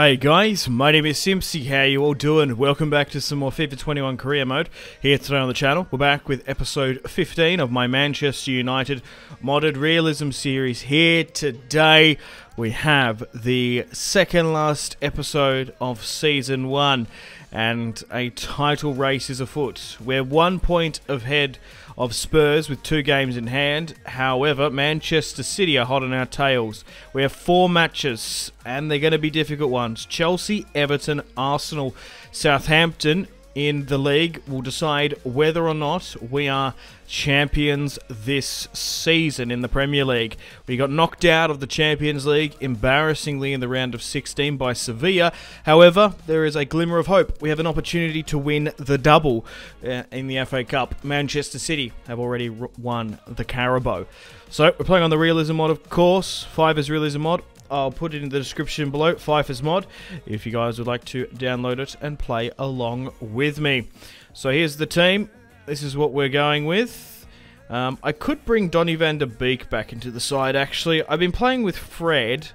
Hey guys, my name is Simpsy, how you all doing? Welcome back to some more FIFA 21 career mode here today on the channel. We're back with episode 15 of my Manchester United modded realism series. Here today we have the second last episode of season 1 and a title race is afoot. We're 1 point ahead of Spurs with 2 games in hand. However, Manchester City are hot on our tails. We have 4 matches and they're going to be difficult ones. Chelsea, Everton, Arsenal, Southampton in the league will decide whether or not we are champions this season in the Premier League. We got knocked out of the Champions League embarrassingly in the round of 16 by Sevilla. However, there is a glimmer of hope. We have an opportunity to win the double in the FA Cup. Manchester City have already won the Carabao. So we're playing on the realism mod, of course. 5 is realism mod. I'll put it in the description below, Fifa's mod, if you guys would like to download it and play along with me. So here's the team. This is what we're going with. I could bring Donny van der Beek back into the side, actually. I've been playing with Fred,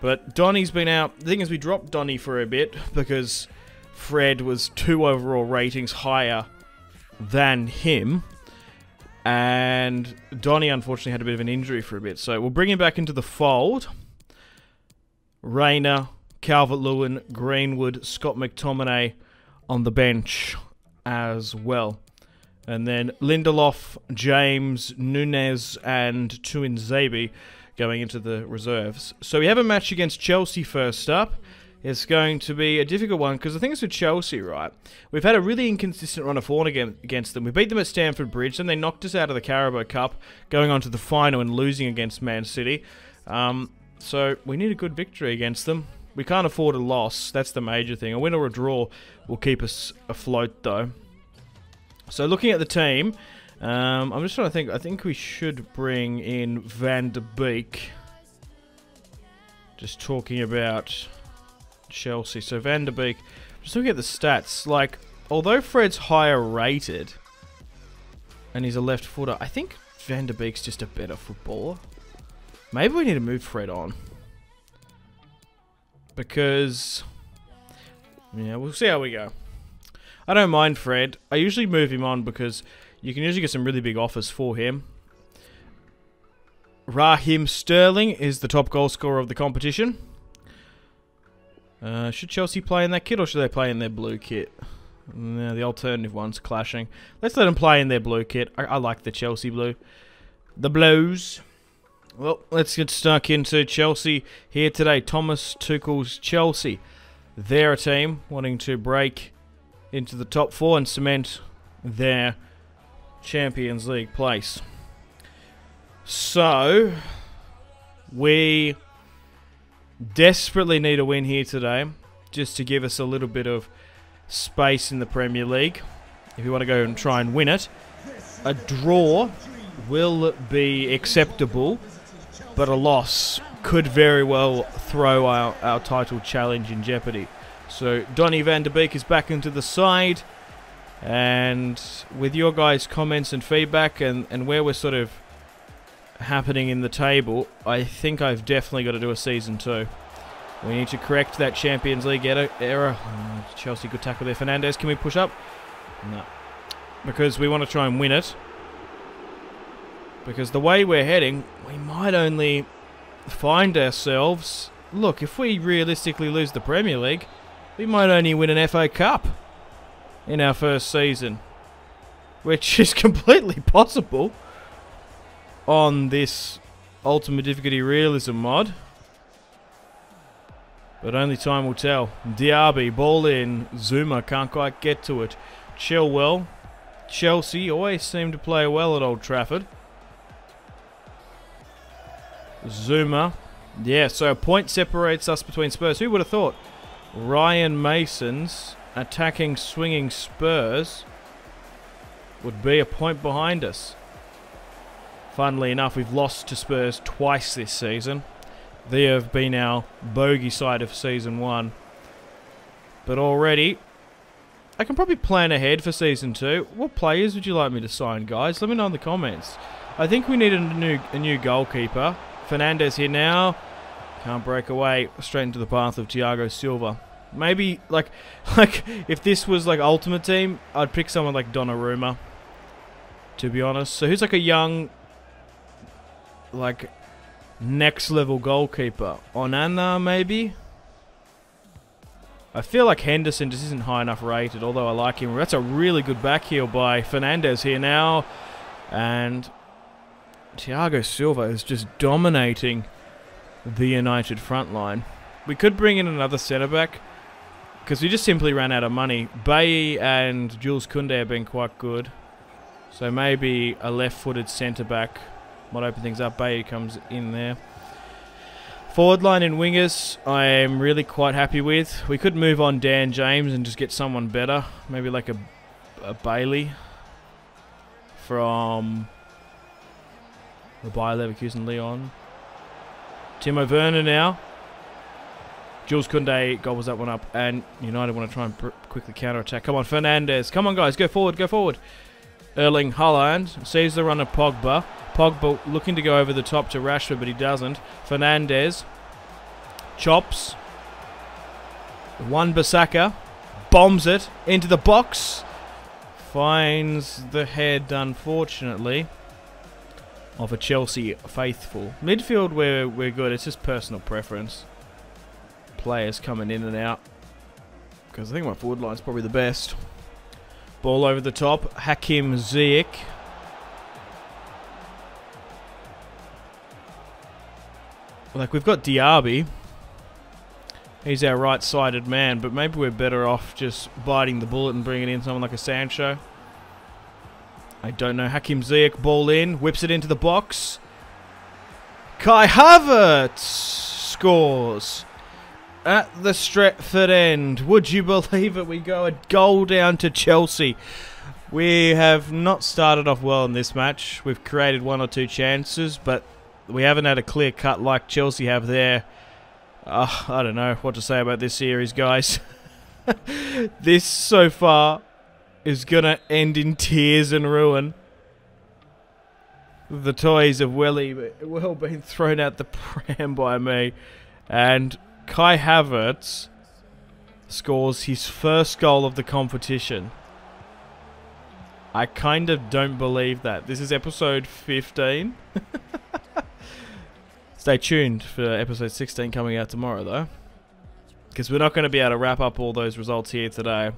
but Donny's been out. The thing is, we dropped Donny for a bit because Fred was 2 overall ratings higher than him. And Donny, unfortunately, had a bit of an injury for a bit. So we'll bring him back into the fold. Rayner, Calvert-Lewin, Greenwood, Scott McTominay on the bench as well. And then Lindelof, James, Nunez and Tuinzebi going into the reserves. So we have a match against Chelsea first up. It's going to be a difficult one because the thing is with Chelsea, right? We've had a really inconsistent run of form against them. We beat them at Stamford Bridge, then they knocked us out of the Carabao Cup, going on to the final and losing against Man City. So we need a good victory against them. We can't afford a loss. That's the major thing. A win or a draw will keep us afloat, though. So looking at the team, I'm just trying to think. I think we should bring in Van der Beek. Just talking about Chelsea. So Van der Beek. Just looking at the stats. Like, although Fred's higher rated, and he's a left footer, I think Van der Beek's just a better footballer. Maybe we need to move Fred on. Because, yeah, we'll see how we go. I don't mind Fred. I usually move him on because you can usually get some really big offers for him. Raheem Sterling is the top goal scorer of the competition. Should Chelsea play in that kit or should they play in their blue kit? No, the alternative one's clashing. Let's let them play in their blue kit. I like the Chelsea blue. The Blues. Well, let's get stuck into Chelsea here today. Thomas Tuchel's Chelsea. They're a team wanting to break into the top 4 and cement their Champions League place. So, we desperately need a win here today just to give us a little bit of space in the Premier League. If you want to go and try and win it, a draw will be acceptable. But a loss could very well throw our title challenge in jeopardy. So Donny van der Beek is back into the side. And with your guys' comments and feedback and where we're sort of happening in the table, I think I've definitely got to do a Season 2. We need to correct that Champions League error. Chelsea, good tackle there. Fernandes, can we push up? No. Because we want to try and win it. Because the way we're heading, we might only find ourselves... Look, if we realistically lose the Premier League, we might only win an FA Cup in our first season. Which is completely possible on this Ultimate Difficulty Realism mod. But only time will tell. Diaby, ball in. Zuma can't quite get to it. Chilwell. Chelsea always seem to play well at Old Trafford. Zuma. Yeah, so a point separates us between Spurs. Who would have thought? Ryan Mason's attacking, swinging Spurs would be a point behind us. Funnily enough, we've lost to Spurs twice this season. They have been our bogey side of Season 1. But already, I can probably plan ahead for Season 2. What players would you like me to sign, guys? Let me know in the comments. I think we need a new goalkeeper. Fernandes here now. Can't break away. Straight into the path of Thiago Silva. Maybe, like if this was, like, Ultimate Team, I'd pick someone like Donnarumma, to be honest. So, who's, like, a young, like, next-level goalkeeper? Onana, maybe? I feel like Henderson just isn't high enough rated, although I like him. That's a really good back heel by Fernandes here now. And Thiago Silva is just dominating the United front line. We could bring in another centre-back, because we just simply ran out of money. Bailly and Jules Koundé have been quite good. So maybe a left-footed centre-back might open things up. Bailly comes in there. Forward line and wingers, I am really quite happy with. We could move on Dan James and just get someone better. Maybe like a Bailly from the Bayer Leverkusen Leon. Timo Werner now. Jules Koundé gobbles that one up, and United want to try and quickly counter-attack. Come on, Fernandes. Come on, guys. Go forward. Go forward. Erling Haaland sees the run of Pogba. Pogba looking to go over the top to Rashford, but he doesn't. Fernandes chops. One Bissaka. Bombs it into the box. Finds the head, unfortunately, of a Chelsea faithful. Midfield, we're good. It's just personal preference. Players coming in and out, because I think my forward line's probably the best. Ball over the top, Hakim Ziyech. Like, we've got Diaby. He's our right-sided man, but maybe we're better off just biting the bullet and bringing in someone like a Sancho. I don't know. Hakim Ziyech, ball in, whips it into the box. Kai Havertz scores. At the Stretford end, would you believe it? We go a goal down to Chelsea. We have not started off well in this match. We've created one or two chances, but we haven't had a clear cut like Chelsea have there. I don't know what to say about this series, guys. This so far is going to end in tears and ruin. The toys have well been thrown out the pram by me, and Kai Havertz scores his first goal of the competition. I kind of don't believe that. This is episode 15. Stay tuned for episode 16 coming out tomorrow, though, because we're not going to be able to wrap up all those results here today.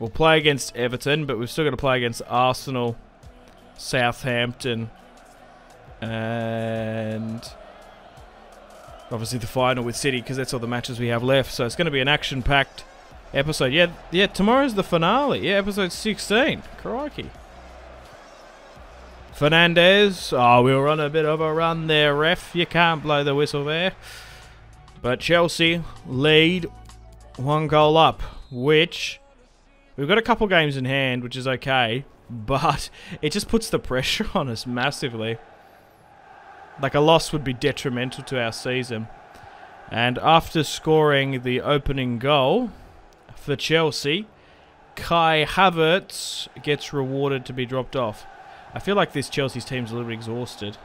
We'll play against Everton, but we've still got to play against Arsenal, Southampton, and obviously the final with City, because that's all the matches we have left. So it's going to be an action-packed episode. Yeah, tomorrow's the finale. Yeah, episode 16. Crikey. Fernandes. Oh, we were on a bit of a run there, ref. You can't blow the whistle there. But Chelsea lead one goal up, which we've got a couple games in hand, which is okay. But it just puts the pressure on us massively. Like, a loss would be detrimental to our season. And after scoring the opening goal for Chelsea, Kai Havertz gets rewarded to be dropped off. I feel like this Chelsea's team's a little bit exhausted,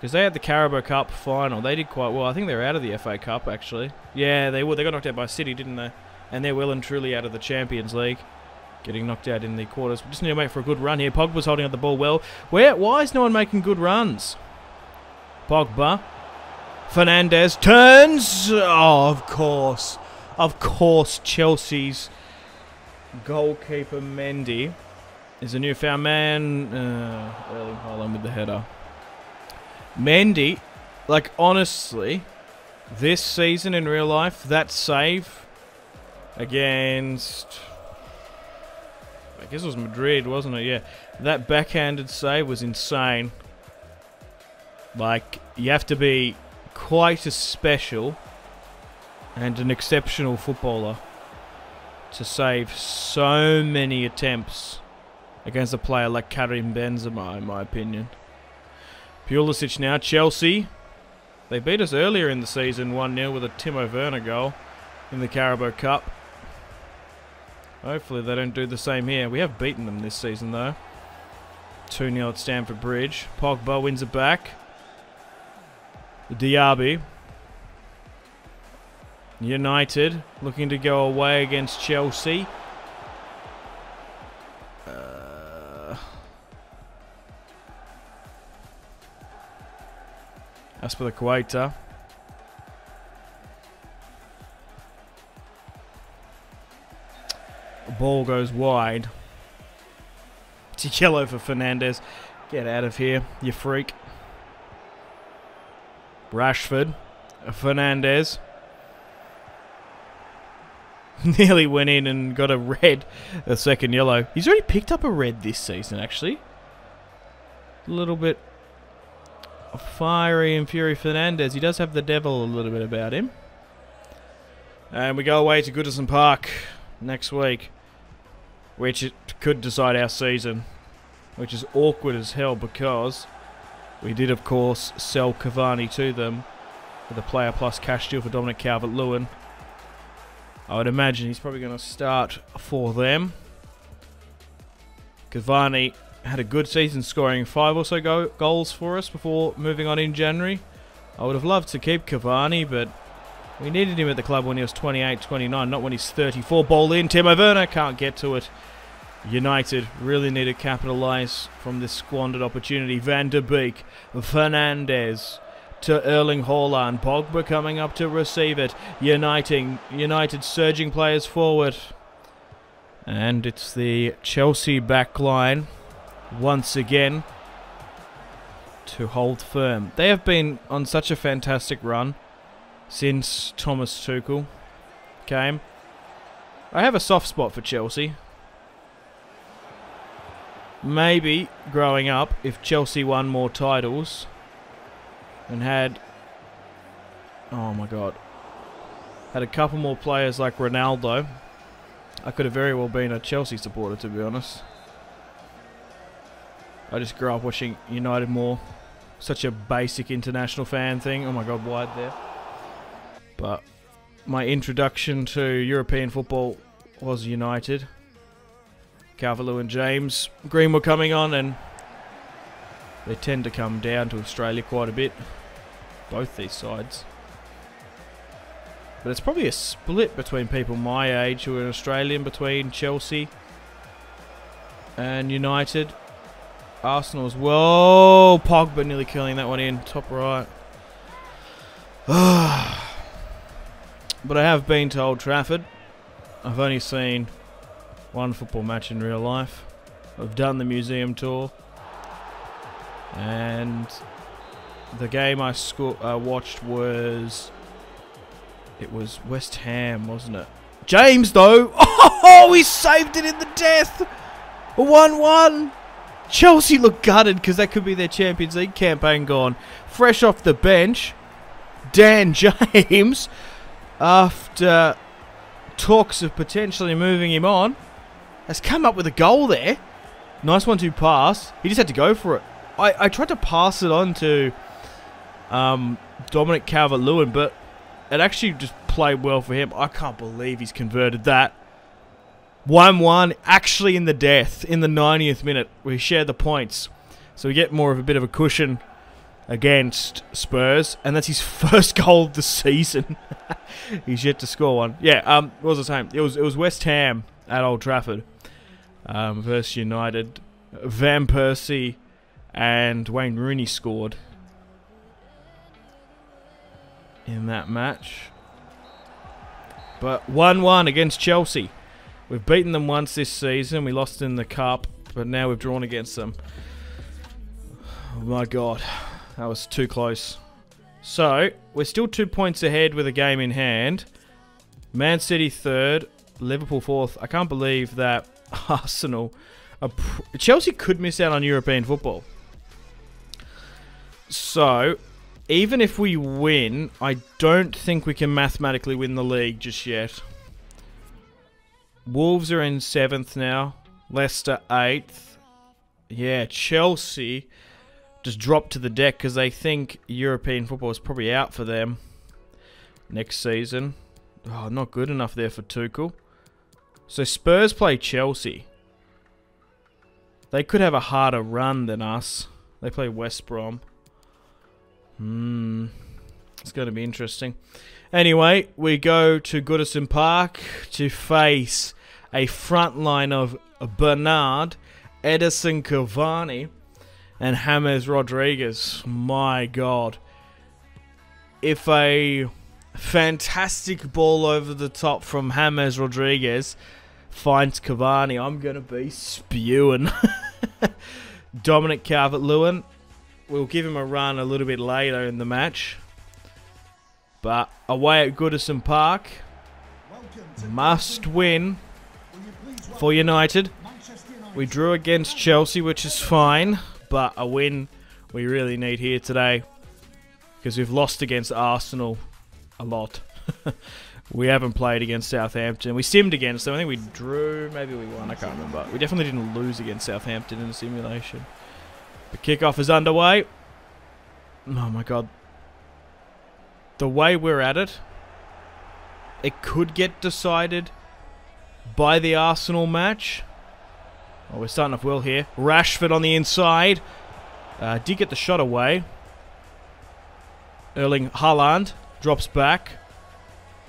because they had the Carabao Cup final. They did quite well. I think they're out of the FA Cup, actually. Yeah, they were. They got knocked out by City, didn't they? And they're well and truly out of the Champions League, getting knocked out in the quarters. We just need to wait for a good run here. Pogba's holding up the ball well. Why is no one making good runs? Pogba. Fernandes turns. Oh, of course. Of course, Chelsea's goalkeeper Mendy is a newfound man. Erling Haaland with the header. Mendy, like, honestly, this season in real life, that save against, I guess it was Madrid, wasn't it? Yeah. That backhanded save was insane. Like, you have to be quite a special and an exceptional footballer to save so many attempts against a player like Karim Benzema, in my opinion. Pulisic now. Chelsea. They beat us earlier in the season 1-0 with a Timo Werner goal in the Carabao Cup. Hopefully they don't do the same here. We have beaten them this season, though. 2-0 at Stamford Bridge. Pogba wins it back. Diaby. United looking to go away against Chelsea. That's for the Quater. Ball goes wide. It's a yellow for Fernandes. Get out of here, you freak. Rashford. Fernandes. Nearly went in and got a red. A second yellow. He's already picked up a red this season, actually. A little bit fiery and fury Fernandes. He does have the devil a little bit about him. And we go away to Goodison Park next week, which it could decide our season, which is awkward as hell because we did, of course, sell Cavani to them with a player plus cash deal for Dominic Calvert-Lewin. I would imagine he's probably going to start for them. Cavani had a good season, scoring 5 or so goals for us before moving on in January. I would have loved to keep Cavani, but we needed him at the club when he was 28, 29, not when he's 34. Ball in, Timo Werner can't get to it. United really need to capitalise from this squandered opportunity. Van der Beek, Fernandes to Erling Haaland. Pogba coming up to receive it. United surging players forward. And it's the Chelsea back line once again to hold firm. They have been on such a fantastic run since Thomas Tuchel came. I have a soft spot for Chelsea. Maybe growing up, if Chelsea won more titles and had, oh my god, had a couple more players like Ronaldo, I could have very well been a Chelsea supporter, to be honest. I just grew up watching United more. Such a basic international fan thing. Oh my god, wide there. But my introduction to European football was United. Calvert-Lewin, James, Greenwood coming on, and they tend to come down to Australia quite a bit, both these sides. But it's probably a split between people my age who are Australian between Chelsea and United. Arsenal as well. Pogba nearly curling that one in, top right. But I have been to Old Trafford. I've only seen one football match in real life. I've done the museum tour, and the game I watched was, it was West Ham, wasn't it? James though, oh, he saved it in the death. 1-1. Chelsea look gutted because that could be their Champions League campaign gone. Fresh off the bench, Dan James, after talks of potentially moving him on, has come up with a goal there. Nice 1-2 pass. He just had to go for it. I tried to pass it on to Dominic Calvert-Lewin, but it actually just played well for him. I can't believe he's converted that. 1-1, actually in the death, in the 90th minute. We share the points, so we get more of a bit of a cushion against Spurs, and that's his first goal of the season. He's yet to score one. Yeah, what was the time? It was West Ham at Old Trafford versus United. Van Persie and Wayne Rooney scored in that match. But 1-1 against Chelsea. We've beaten them once this season. We lost in the cup, but now we've drawn against them. Oh my god, that was too close. So we're still 2 points ahead with a game in hand. Man City third, Liverpool fourth. I can't believe that Arsenal, Chelsea could miss out on European football. So even if we win, I don't think we can mathematically win the league just yet. Wolves are in 7th now. Leicester 8th. Yeah, Chelsea just dropped to the deck because they think European football is probably out for them next season. Oh, not good enough there for Tuchel. So Spurs play Chelsea. They could have a harder run than us. They play West Brom. It's going to be interesting. Anyway, we go to Goodison Park to face a front line of Bernard, Edison Cavani, and James Rodriguez. My God. If a fantastic ball over the top from James Rodriguez finds Cavani, I'm going to be spewing. Dominic Calvert-Lewin. We'll give him a run a little bit later in the match. But away at Goodison Park. Must win for United. We drew against Chelsea, which is fine. But a win we really need here today, because we've lost against Arsenal a lot. We haven't played against Southampton. We simmed against them. I think we drew. Maybe we won. I can't remember. We definitely didn't lose against Southampton in the simulation. The kickoff is underway. Oh my God. The way we're at it, it could get decided by the Arsenal match. Oh, we're starting off well here. Rashford on the inside. Did get the shot away. Erling Haaland drops back.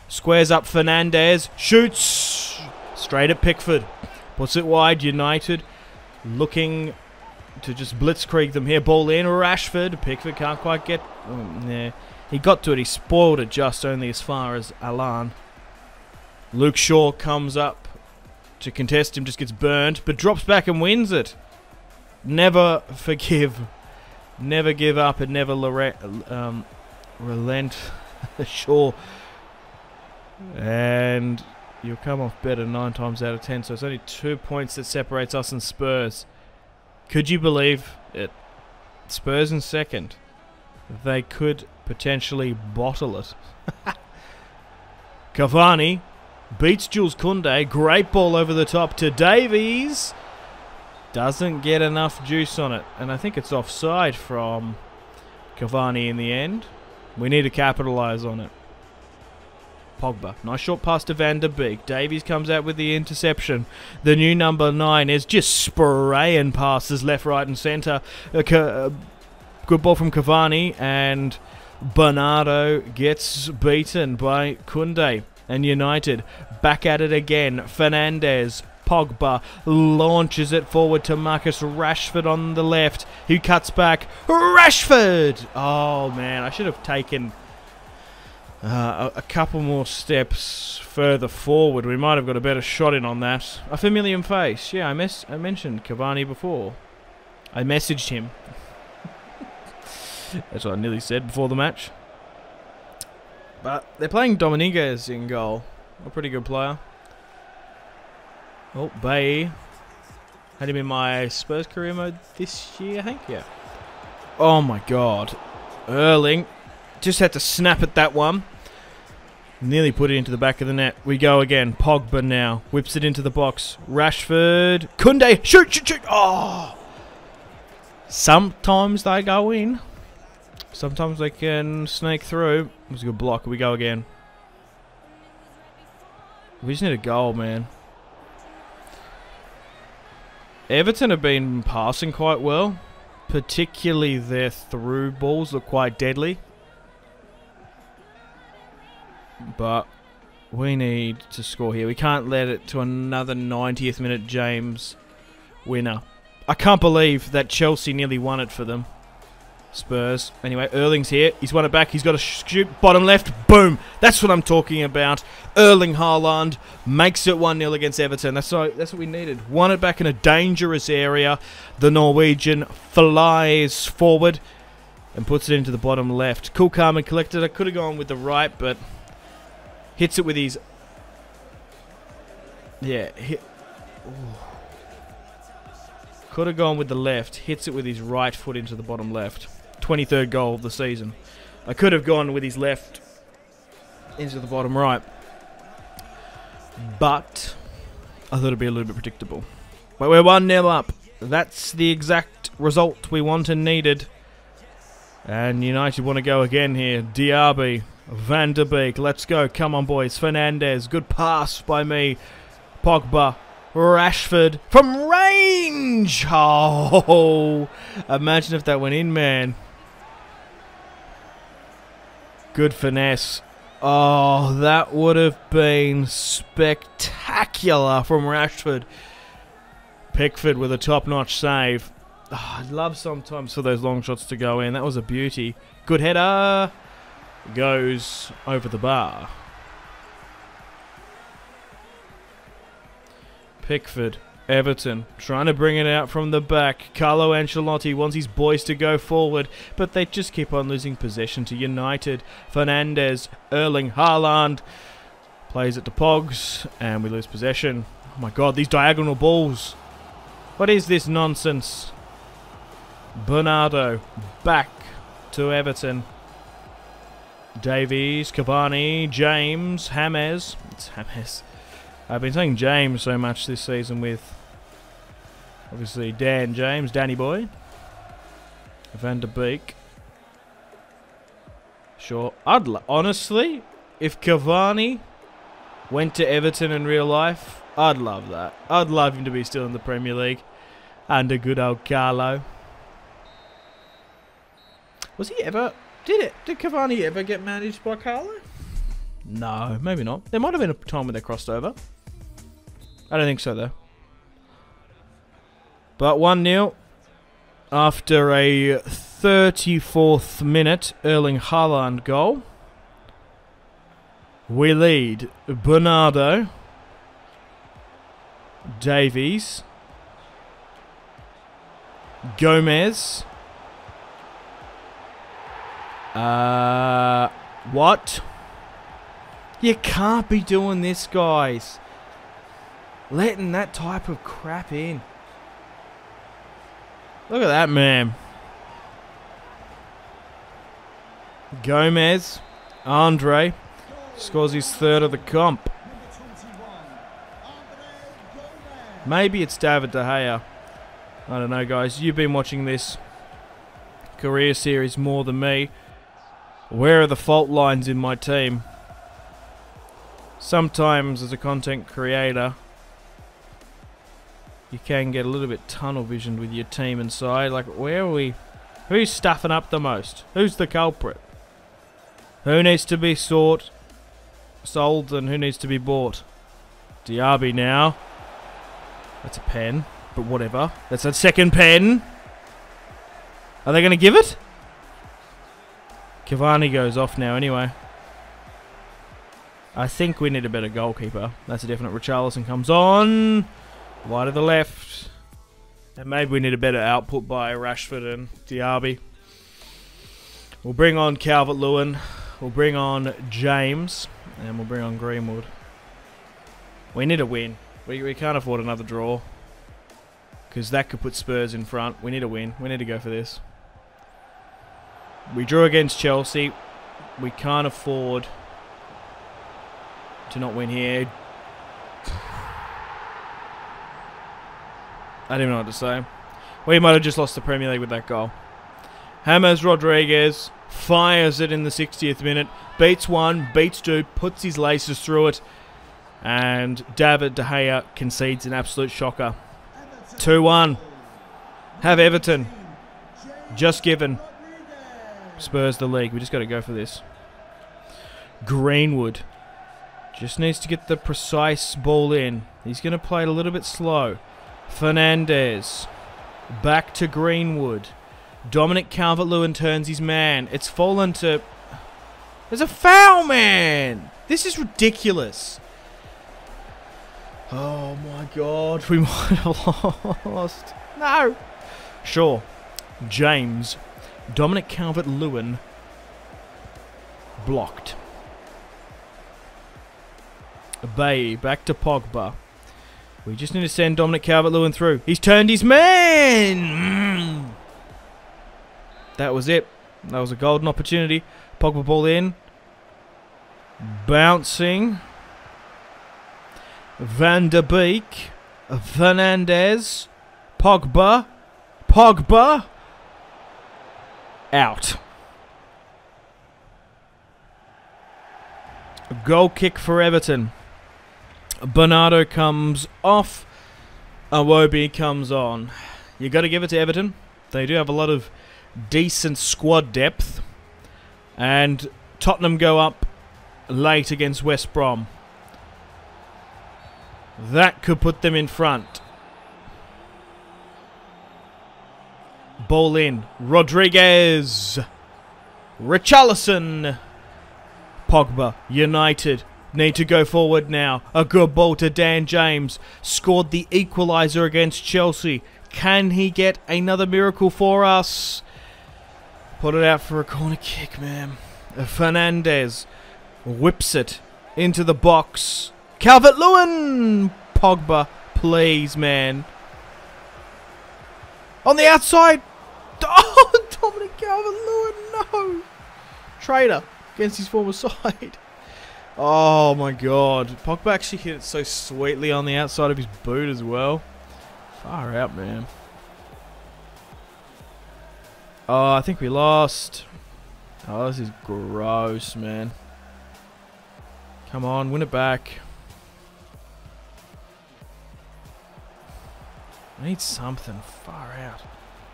Squares up Fernandes. Shoots! Straight at Pickford. Puts it wide. United looking to just blitzkrieg them here. Ball in. Rashford. Pickford can't quite get... yeah. He got to it. He spoiled it just only as far as Alan. Luke Shaw comes up to contest him. Just gets burned. But drops back and wins it. Never forgive. Never give up and never relent. Shaw. And you'll come off better 9 times out of 10. So it's only 2 points that separates us and Spurs. Could you believe it? Spurs in second. They could potentially bottle it. Cavani beats Jules Koundé. Great ball over the top to Davies. Doesn't get enough juice on it. And I think it's offside from Cavani in the end. We need to capitalise on it. Pogba. Nice short pass to Van der Beek. Davies comes out with the interception. The new number 9 is just spraying passes left, right and centre. Good ball from Cavani, and Bernardo gets beaten by Koundé. And United back at it again. Fernandes, Pogba launches it forward to Marcus Rashford on the left, who cuts back. Rashford! Oh man, I should have taken a couple more steps further forward. We might have got a better shot in on that. A familiar face. Yeah, I mentioned Cavani before. I messaged him. That's what I nearly said before the match. But they're playing Dominguez in goal. A pretty good player. Oh, Bay. Had him in my Spurs career mode this year, I think. Yeah. Oh my God. Erling. Just had to snap at that one. Nearly put it into the back of the net. We go again. Pogba now. Whips it into the box. Rashford. Koundé. Shoot, shoot, shoot. Oh. Sometimes they go in. Sometimes they can snake through. It was a good block. We go again. We just need a goal, man. Everton have been passing quite well. Particularly their through balls look quite deadly. But we need to score here. We can't let it to another 90th minute James winner. I can't believe that Chelsea nearly won it for them. Spurs. Anyway, Erling's here. He's won it back. He's got a shoot. Bottom left. Boom. That's what I'm talking about. Erling Haaland makes it 1-0 against Everton. That's what we needed. Won it back in a dangerous area. The Norwegian flies forward and puts it into the bottom left. Cool, calm and collected. I could have gone with the right, but... hits it with his... yeah. Could have gone with the left. Hits it with his right foot into the bottom left. 23rd goal of the season. I could have gone with his left into the bottom right. But I thought it'd be a little bit predictable. But we're 1-0 up. That's the exact result we want and needed. And United want to go again here. Diaby. Van der Beek, let's go. Come on, boys. Fernandes, good pass by me. Pogba, Rashford, from range! Oh, imagine if that went in, man. Good finesse. Oh, that would have been spectacular from Rashford. Pickford with a top-notch save. Oh, I'd love sometimes for those long shots to go in. That was a beauty. Good header. Goes over the bar. Pickford. Everton trying to bring it out from the back. Carlo Ancelotti wants his boys to go forward, but they just keep on losing possession to United. Fernandes, Erling Haaland plays it to Pogs, and we lose possession. Oh my god, these diagonal balls. What is this nonsense? Bernardo back to Everton. Davies, Cavani, James, James. It's James. I've been saying James so much this season with, obviously, Dan James, Danny Boy, Van der Beek. Sure, honestly, if Cavani went to Everton in real life, I'd love that. I'd love him to be still in the Premier League under good old Carlo. Was he ever? Did Cavani ever get managed by Carlo? No, maybe not. There might have been a time when they crossed over. I don't think so, though. But 1-0. After a 34th minute Erling Haaland goal, we lead. Bernardo, Davies, Gomez. What? You can't be doing this, guys. Letting that type of crap in. Look at that, man. Gomez. Andre scores his third of the comp. Maybe it's David De Gea. I don't know, guys. You've been watching this career series more than me. Where are the fault lines in my team? Sometimes, as a content creator, you can get a little bit tunnel visioned with your team inside. Like, where are we? Who's stuffing up the most? Who's the culprit? Who needs to be sold, and who needs to be bought? Diaby now. That's a pen, but whatever. That's a second pen. Are they going to give it? Cavani goes off now anyway. I think we need a better goalkeeper. That's a definite. Richarlison comes on. Wide to the left. And maybe we need a better output by Rashford and Diaby. We'll bring on Calvert-Lewin. We'll bring on James. And we'll bring on Greenwood. We need a win. We can't afford another draw. Because that could put Spurs in front. We need a win. We need to go for this. We drew against Chelsea. We can't afford to not win here. I don't even know what to say. We might have just lost the Premier League with that goal. James Rodriguez fires it in the 60th minute. Beats one, beats two, puts his laces through it. And David De Gea concedes an absolute shocker. 2-1. Have Everton. Just given. Spurs the league. We just got to go for this. Greenwood. Just needs to get the precise ball in. He's going to play it a little bit slow. Fernandes. Back to Greenwood. Dominic Calvert-Lewin turns his man. It's fallen to... There's a foul, man! This is ridiculous. Oh, my God. We might have lost. No. Sure. James. Dominic Calvert-Lewin. Blocked. Bay back to Pogba. We just need to send Dominic Calvert-Lewin through. He's turned his man. That was it. That was a golden opportunity. Pogba ball in, bouncing. Van der Beek, Fernandes, Pogba out. Goal kick for Everton. Bernardo comes off. Awobi comes on. You got to give it to Everton. They do have a lot of decent squad depth. And Tottenham go up late against West Brom. That could put them in front. Ball in. Rodriguez. Richarlison. Pogba. United need to go forward now. A good ball to Dan James. Scored the equaliser against Chelsea. Can he get another miracle for us? Put it out for a corner kick, man. Fernandes whips it into the box. Calvert-Lewin. Pogba, please, man. On the outside. Oh, Dominic Calvert-Lewin, no. Traitor against his former side. Oh, my God. Pogba actually hit it so sweetly on the outside of his boot as well. Far out, man. Oh, I think we lost. Oh, this is gross, man. Come on, win it back. I need something. Far out.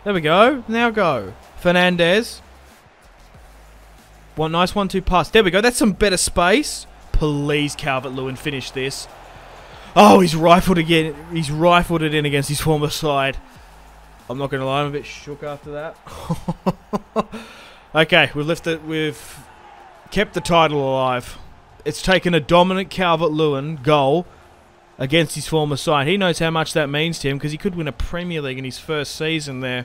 There we go. Now go. Fernandes. One nice 1-2 pass. There we go. That's some better space. Please, Calvert-Lewin, finish this. Oh, he's rifled again. He's rifled it in against his former side. I'm not going to lie, I'm a bit shook after that. Okay, we've left it. We've kept the title alive. It's taken a Dominic Calvert-Lewin goal against his former side. He knows how much that means to him because he could win a Premier League in his first season there.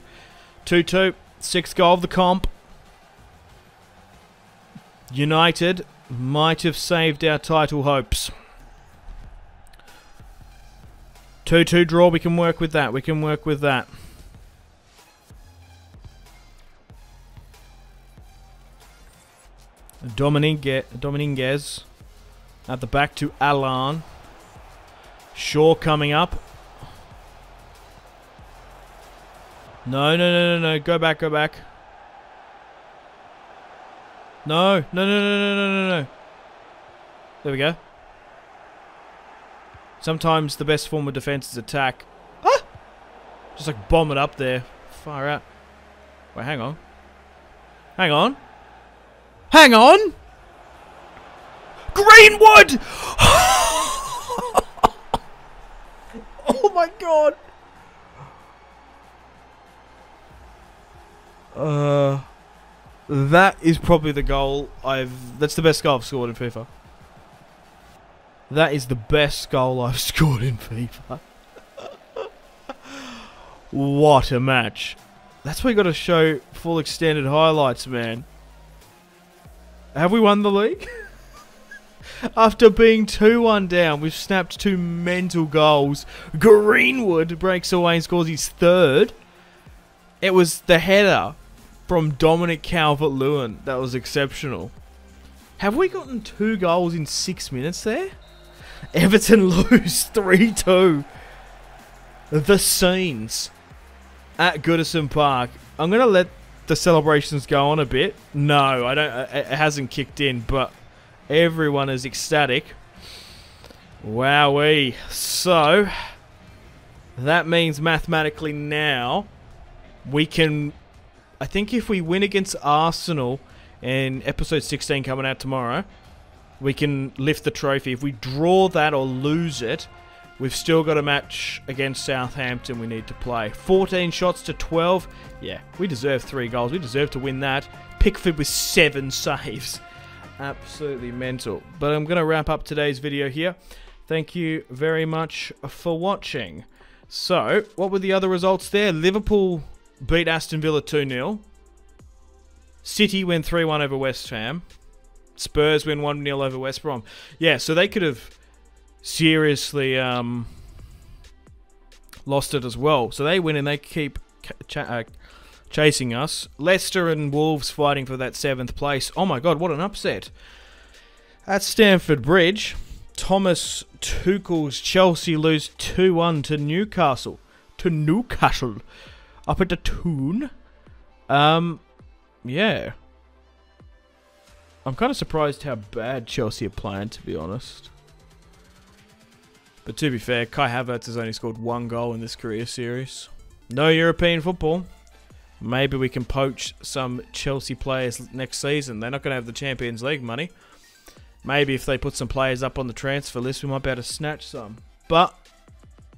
2-2, sixth goal of the comp. United might have saved our title hopes. 2-2 draw, we can work with that. We can work with that. Dominguez at the back to Alan. Shaw coming up. No. Go back. No. There we go. Sometimes the best form of defense is attack. Ah! Just like bomb it up there. Far out. Wait, hang on! Greenwood! Oh my God! That is probably the goal I've... That's the best goal I've scored in FIFA. That is the best goal I've scored in FIFA. What a match. That's why you got to show full extended highlights, man. Have we won the league? After being 2-1 down, we've snapped two mental goals. Greenwood breaks away and scores his third. It was the header from Dominic Calvert-Lewin. That was exceptional. Have we gotten two goals in 6 minutes there? Everton lose 3-2. The scenes at Goodison Park. I'm going to let the celebrations go on a bit. No, I don't. It hasn't kicked in, but everyone is ecstatic. Wowee. So, that means mathematically now, we can... I think if we win against Arsenal in episode 16 coming out tomorrow, we can lift the trophy. If we draw that or lose it, we've still got a match against Southampton we need to play. 14 shots to 12. Yeah, we deserve 3 goals. We deserve to win that. Pickford with 7 saves. Absolutely mental. But I'm going to wrap up today's video here. Thank you very much for watching. So, what were the other results there? Liverpool beat Aston Villa 2-0. City win 3-1 over West Ham. Spurs win 1-0 over West Brom. Yeah, so they could have... seriously lost it as well. So they win and they keep chasing us. Leicester and Wolves fighting for that 7th place. Oh my God, what an upset. At Stamford Bridge, Thomas Tuchel's Chelsea lose 2-1 to Newcastle. Up at the Toon. Yeah. I'm kind of surprised how bad Chelsea are playing, to be honest. But to be fair, Kai Havertz has only scored 1 goal in this career series. No European football. Maybe we can poach some Chelsea players next season. They're not going to have the Champions League money. Maybe if they put some players up on the transfer list, we might be able to snatch some. But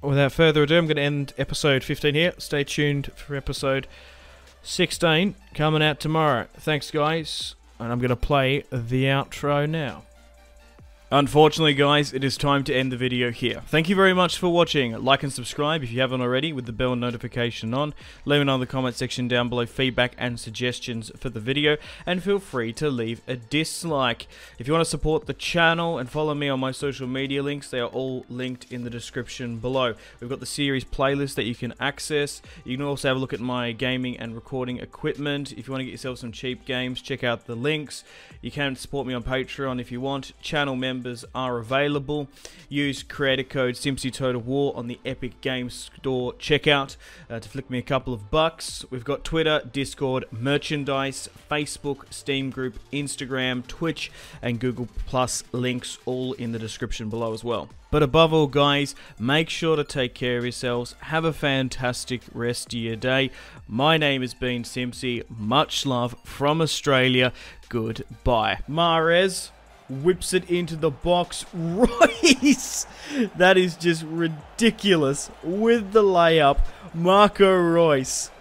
without further ado, I'm going to end episode 15 here. Stay tuned for episode 16 coming out tomorrow. Thanks, guys. And I'm going to play the outro now. Unfortunately, guys, it is time to end the video here. Thank you very much for watching. Like and subscribe if you haven't already, with the bell notification on. Let me know in the comment section down below feedback and suggestions for the video, and feel free to leave a dislike. If you want to support the channel and follow me on my social media links, they are all linked in the description below. We've got the series playlist that you can access. You can also have a look at my gaming and recording equipment. If you want to get yourself some cheap games, check out the links. You can support me on Patreon if you want. Channel members are available. Use creator code SimCityTotalWar on the Epic Games Store checkout to flick me a couple of bucks. We've got Twitter, Discord, merchandise, Facebook, Steam group, Instagram, Twitch, and Google Plus links all in the description below as well. But above all, guys, make sure to take care of yourselves. Have a fantastic rest of your day. My name has been Simcy. Much love from Australia. Goodbye. Mahrez whips it into the box. Royce! That is just ridiculous. With the layup, Marco Royce.